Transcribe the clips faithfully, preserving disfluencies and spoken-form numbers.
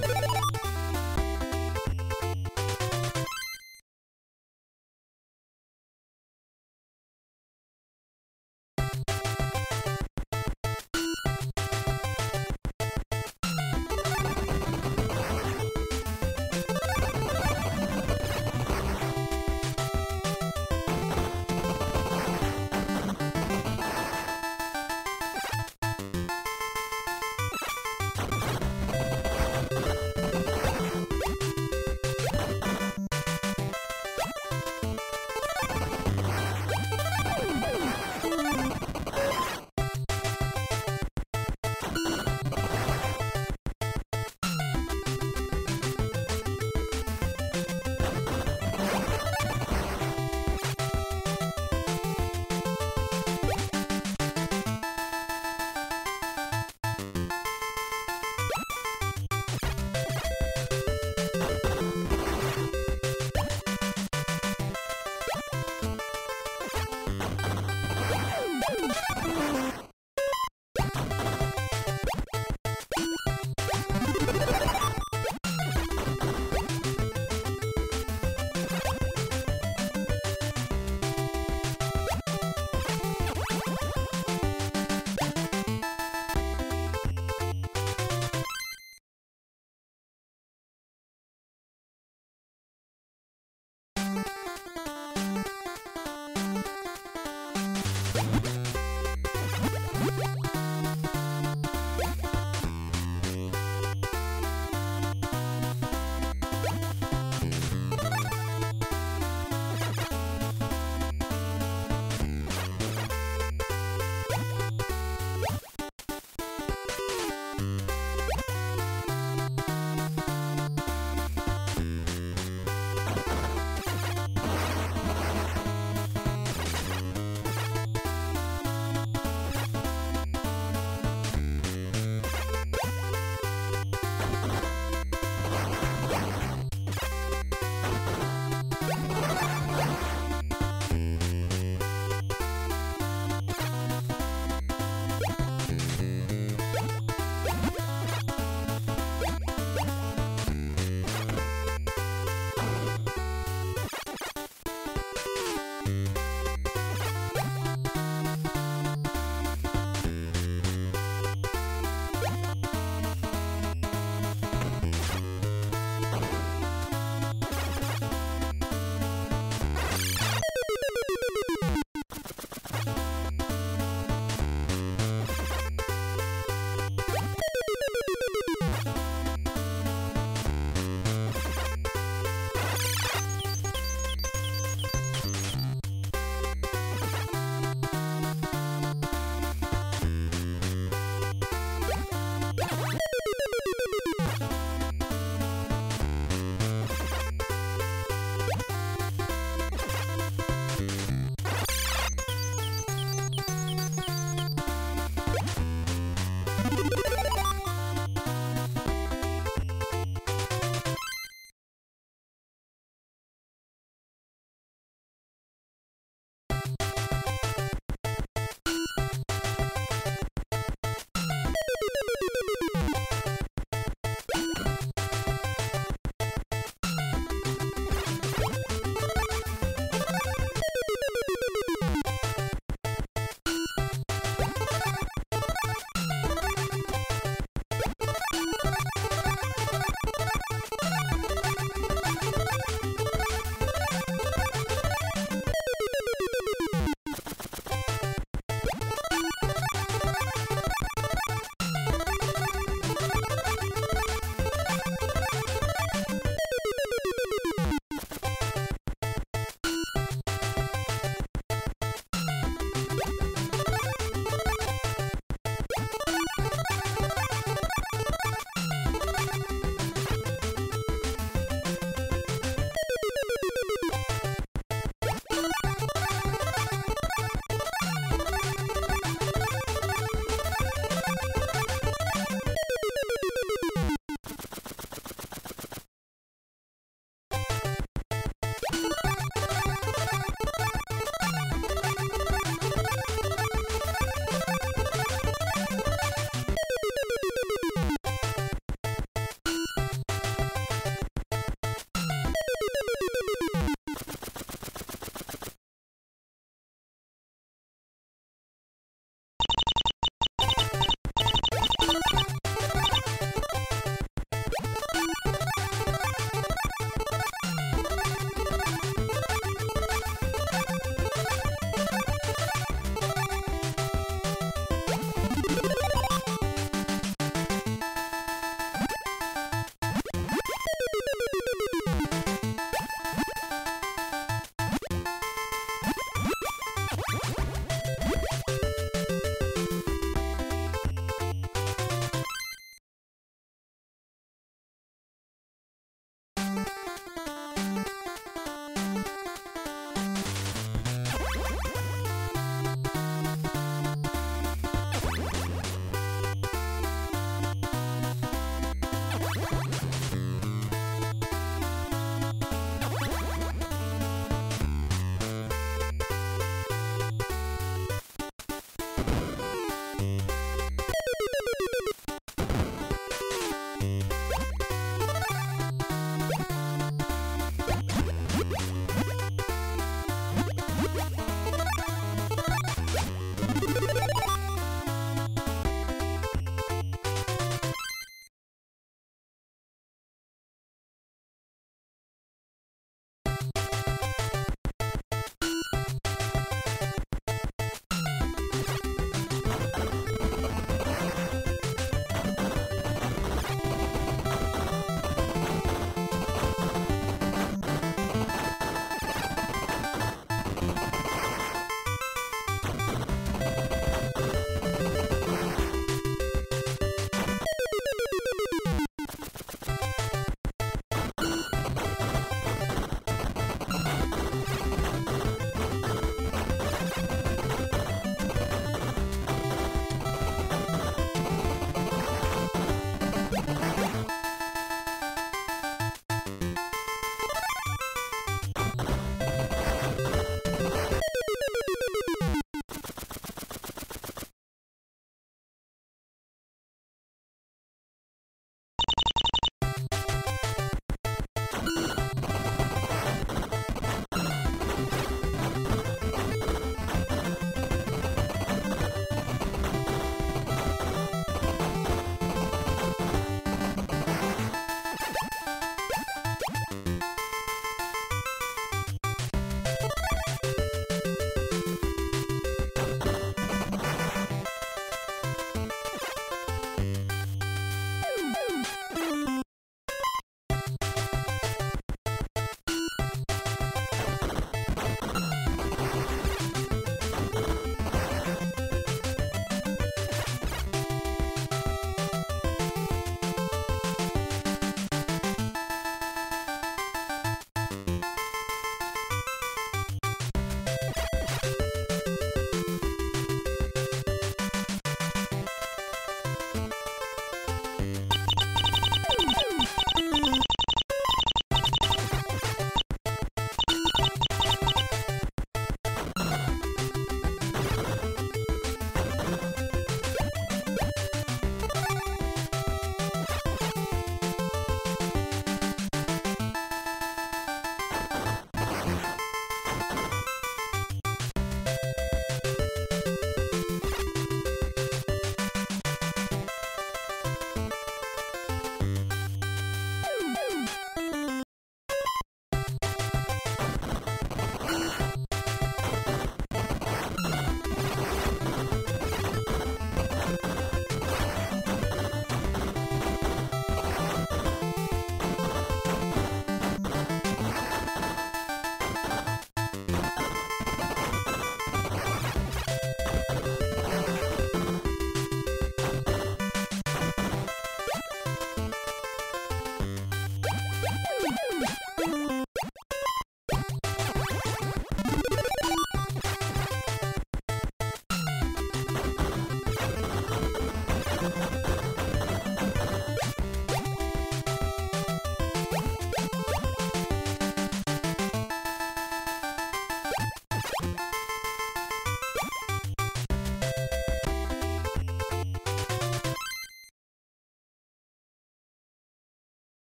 You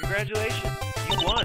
Congratulations, you won!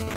You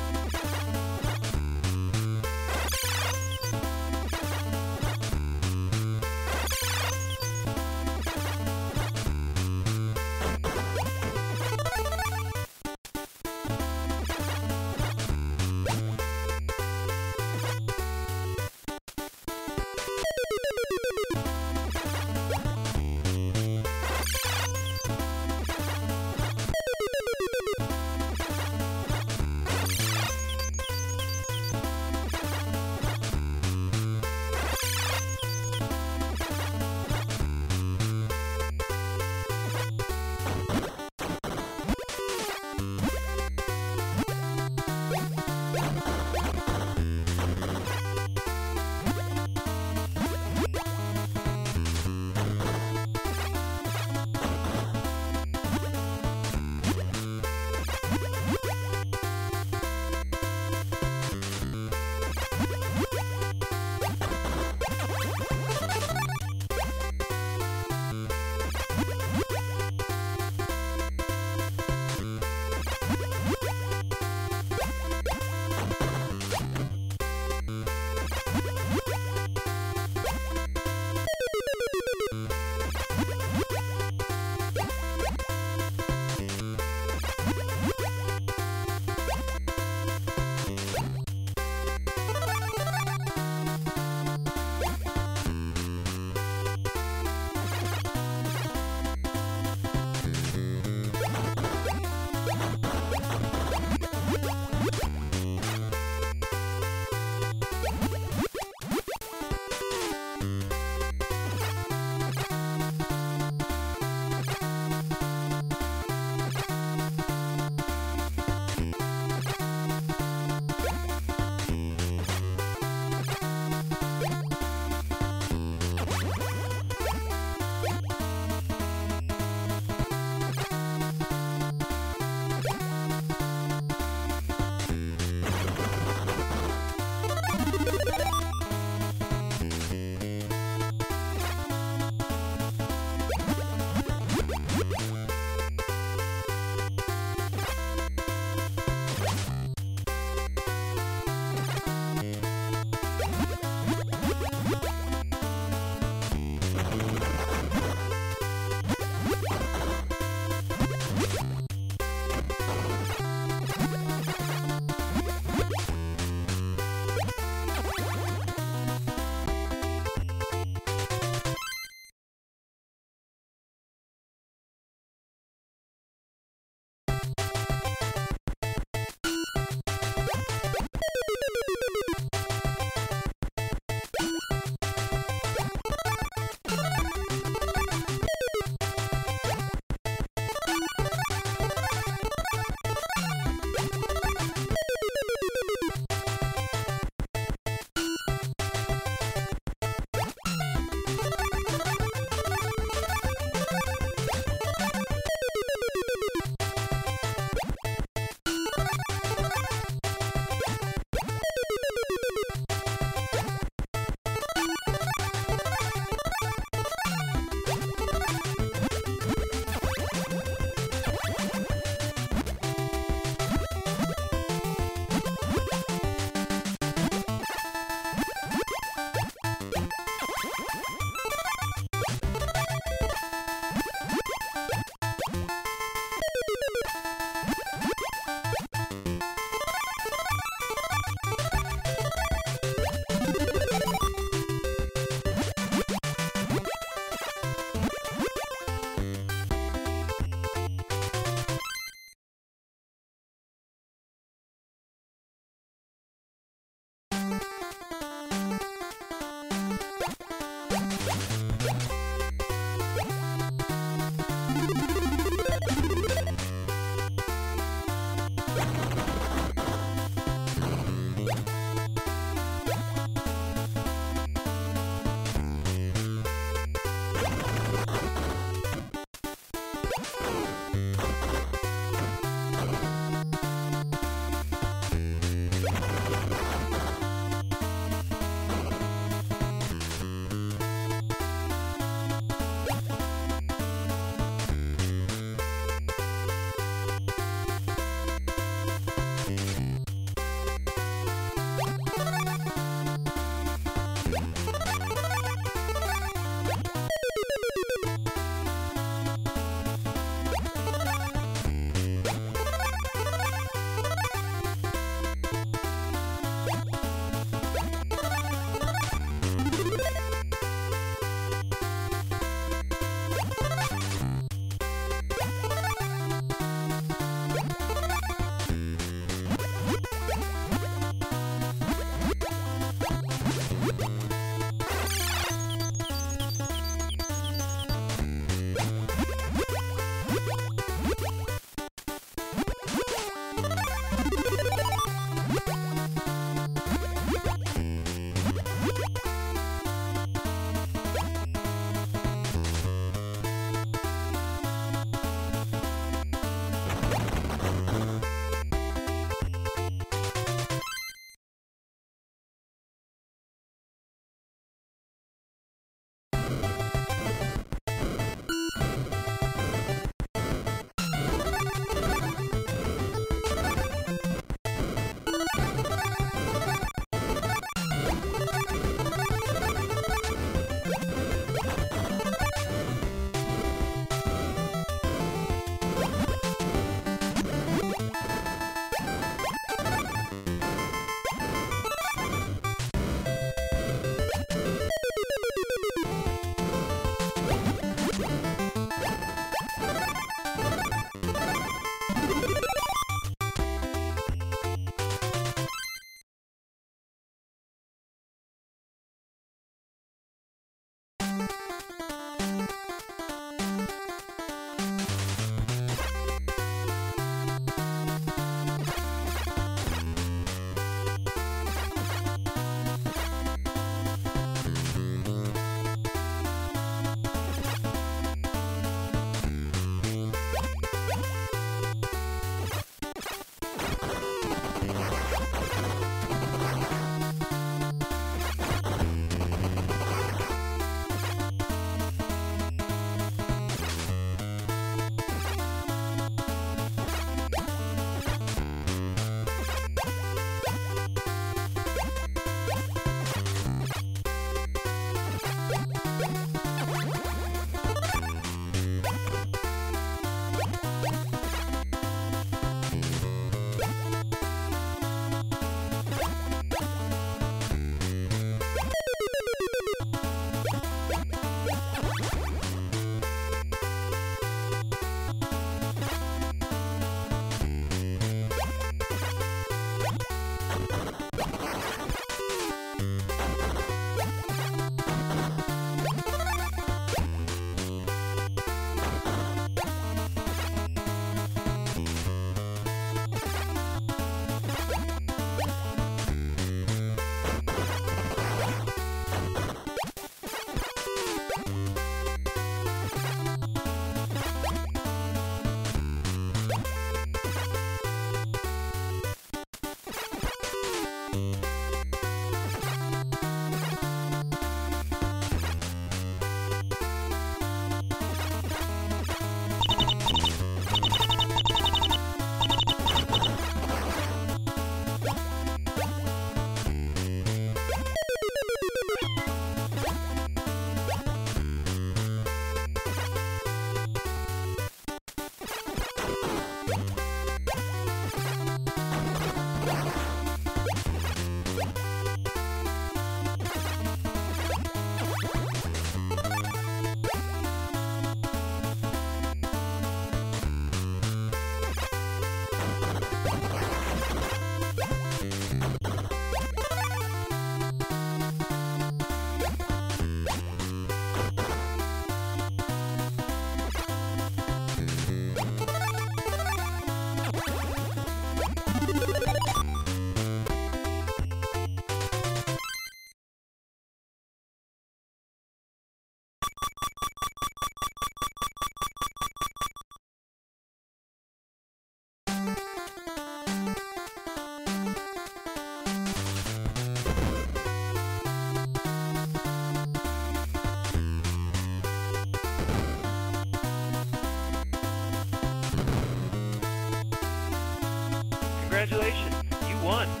Congratulations, you won.